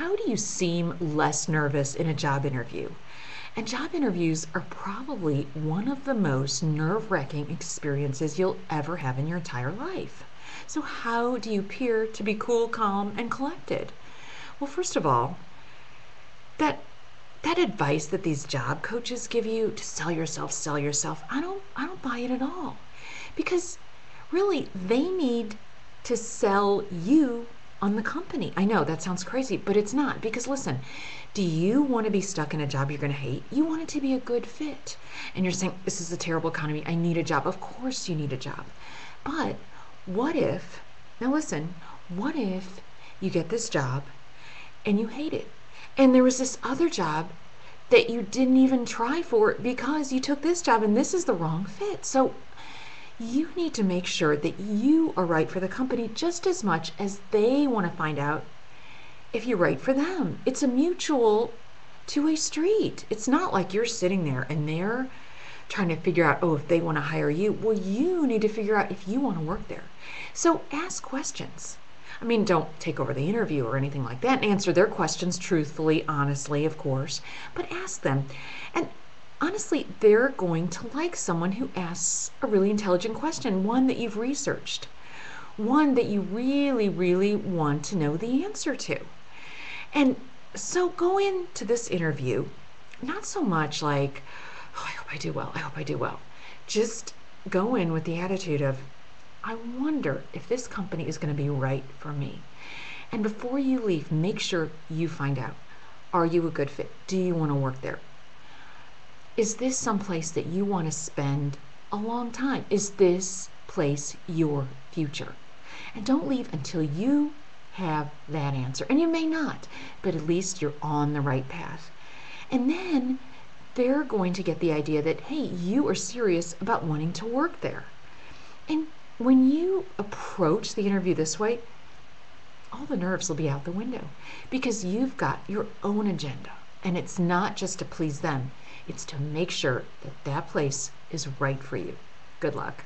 how do you seem less nervous in a job interview? And job interviews are probably one of the most nerve-wracking experiences you'll ever have in your entire life. So how do you appear to be cool, calm, and collected? Well, first of all, that advice that these job coaches give you to sell yourself, I don't buy it at all. Because really, they need to sell you on the company. I know that sounds crazy, but it's not. Because listen, do you want to be stuck in a job you're going to hate? You want it to be a good fit. And you're saying, this is a terrible economy. I need a job. Of course you need a job. But what if, now listen, what if you get this job and you hate it? And there was this other job that you didn't even try for because you took this job and this is the wrong fit. So you need to make sure that you are right for the company just as much as they want to find out if you're right for them. It's a mutual two-way street. It's not like you're sitting there and they're trying to figure out, oh, if they want to hire you. Well, you need to figure out if you want to work there. So ask questions. I mean, don't take over the interview or anything like that, and answer their questions truthfully, honestly, of course, but ask them. And honestly, they're going to like someone who asks a really intelligent question, one that you've researched, one that you really, really want to know the answer to. And so go into this interview, not so much like, oh, I hope I do well, I hope I do well. Just go in with the attitude of, I wonder if this company is going to be right for me. And before you leave, make sure you find out, are you a good fit? Do you want to work there? Is this someplace that you want to spend a long time? Is this place your future? And don't leave until you have that answer. And you may not, but at least you're on the right path. And then they're going to get the idea that, hey, you are serious about wanting to work there. And when you approach the interview this way, all the nerves will be out the window because you've got your own agenda, and it's not just to please them. It's to make sure that that place is right for you. Good luck.